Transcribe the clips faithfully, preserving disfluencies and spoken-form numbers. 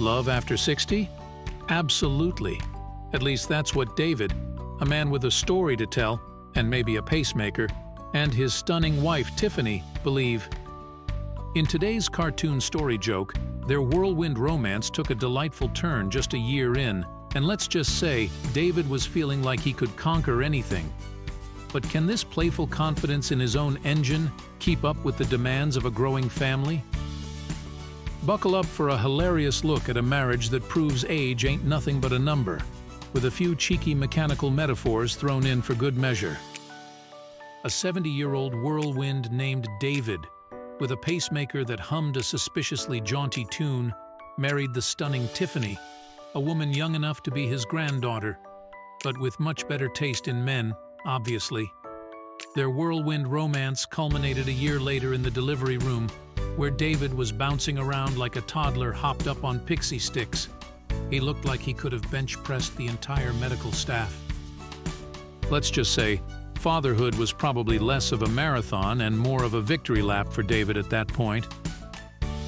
Love after sixty? Absolutely. At least that's what David, a man with a story to tell, and maybe a pacemaker, and his stunning wife Tiffany believe. In today's cartoon story joke, their whirlwind romance took a delightful turn just a year in, and let's just say David was feeling like he could conquer anything. But can this playful confidence in his own engine keep up with the demands of a growing family? Buckle up for a hilarious look at a marriage that proves age ain't nothing but a number, with a few cheeky mechanical metaphors thrown in for good measure. A seventy-year-old whirlwind named David, with a pacemaker that hummed a suspiciously jaunty tune, married the stunning Tiffany, a woman young enough to be his granddaughter, but with much better taste in men, obviously. Their whirlwind romance culminated a year later in the delivery room, where David was bouncing around like a toddler hopped up on pixie sticks. He looked like he could have bench-pressed the entire medical staff. Let's just say, fatherhood was probably less of a marathon and more of a victory lap for David at that point.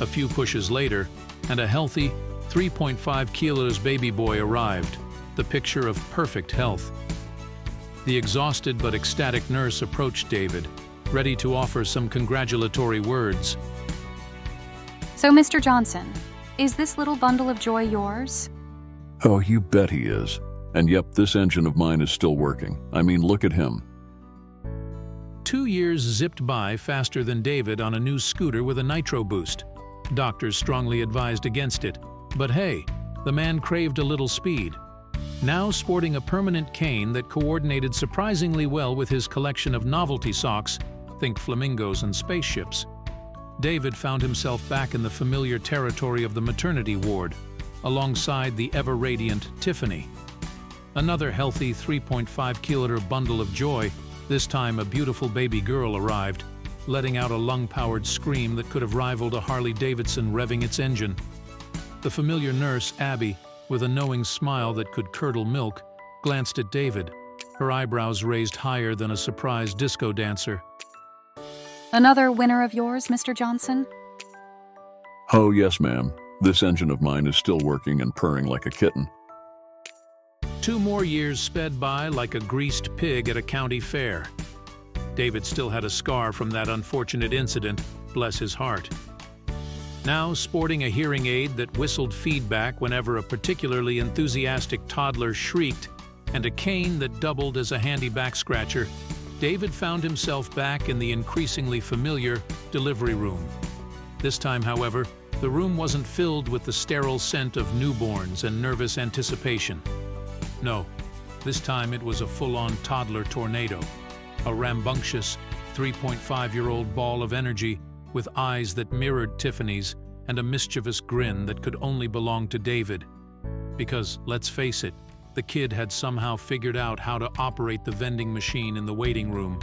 A few pushes later, and a healthy three point five kilos baby boy arrived, the picture of perfect health. The exhausted but ecstatic nurse approached David, ready to offer some congratulatory words. So, Mister Johnson, is this little bundle of joy yours? Oh, you bet he is. And yep, this engine of mine is still working. I mean, look at him. Two years zipped by faster than David on a new scooter with a nitro boost. Doctors strongly advised against it, but hey, the man craved a little speed. Now sporting a permanent cane that coordinated surprisingly well with his collection of novelty socks, think flamingos and spaceships, David found himself back in the familiar territory of the maternity ward, alongside the ever-radiant Tiffany. Another healthy three point five kilo bundle of joy, this time a beautiful baby girl arrived, letting out a lung-powered scream that could have rivaled a Harley Davidson revving its engine. The familiar nurse, Abby, with a knowing smile that could curdle milk, glanced at David, her eyebrows raised higher than a surprised disco dancer. Another winner of yours, Mister Johnson? Oh, yes, ma'am. This engine of mine is still working and purring like a kitten. Two more years sped by like a greased pig at a county fair. David still had a scar from that unfortunate incident, bless his heart. Now sporting a hearing aid that whistled feedback whenever a particularly enthusiastic toddler shrieked, and a cane that doubled as a handy back scratcher, David found himself back in the increasingly familiar delivery room. This time, however, the room wasn't filled with the sterile scent of newborns and nervous anticipation. No, this time it was a full-on toddler tornado, a rambunctious three point five year old ball of energy with eyes that mirrored Tiffany's and a mischievous grin that could only belong to David. Because, let's face it, the kid had somehow figured out how to operate the vending machine in the waiting room,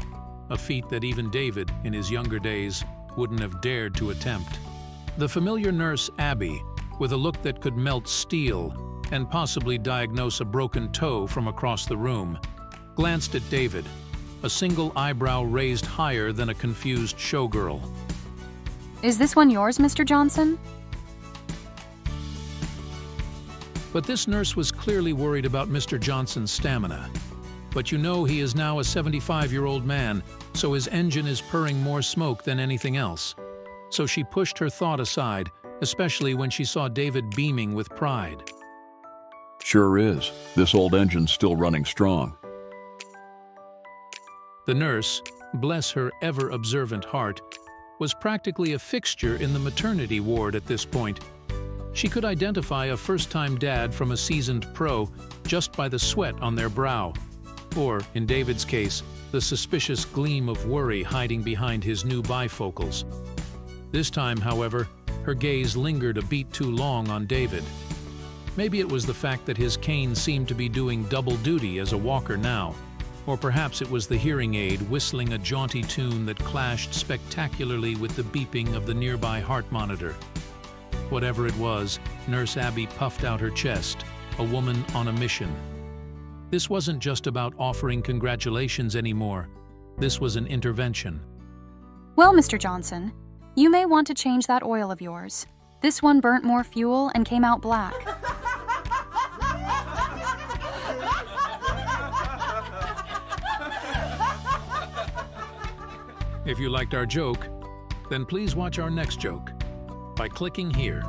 a feat that even David, in his younger days, wouldn't have dared to attempt. The familiar nurse, Abby, with a look that could melt steel and possibly diagnose a broken toe from across the room, glanced at David, a single eyebrow raised higher than a confused showgirl. Is this one yours, Mister Johnson? But this nurse was clearly worried about Mister Johnson's stamina. But you know he is now a seventy-five year old man, so his engine is purring more smoke than anything else. So she pushed her thought aside, especially when she saw David beaming with pride. Sure is. This old engine's still running strong. The nurse, bless her ever-observant heart, was practically a fixture in the maternity ward at this point. She could identify a first-time dad from a seasoned pro just by the sweat on their brow, or, in David's case, the suspicious gleam of worry hiding behind his new bifocals. This time, however, her gaze lingered a beat too long on David. Maybe it was the fact that his cane seemed to be doing double duty as a walker now, or perhaps it was the hearing aid whistling a jaunty tune that clashed spectacularly with the beeping of the nearby heart monitor. Whatever it was, Nurse Abby puffed out her chest, a woman on a mission. This wasn't just about offering congratulations anymore. This was an intervention. Well, Mister Johnson, you may want to change that oil of yours. This one burnt more fuel and came out black. If you liked our joke, then please watch our next joke by clicking here.